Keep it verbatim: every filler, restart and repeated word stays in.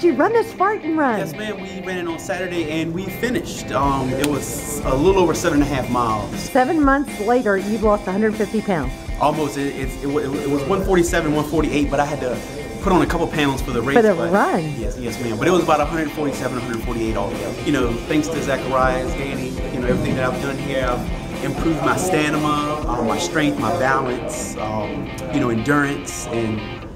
Did you run the Spartan Run? Yes, ma'am. We ran it on Saturday and we finished. Um, it was a little over seven and a half miles. Seven months later, you've lost one hundred fifty pounds. Almost. It, it, it, it was one forty-seven, one forty-eight, but I had to put on a couple pounds for the race. For the but, run. Yes, yes, ma'am. But it was about one forty-seven, one forty-eight altogether. You know, thanks to Zacharias, Danny, you know, everything that I've done here, I've improved my stamina, um, my strength, my balance, um, you know, endurance, and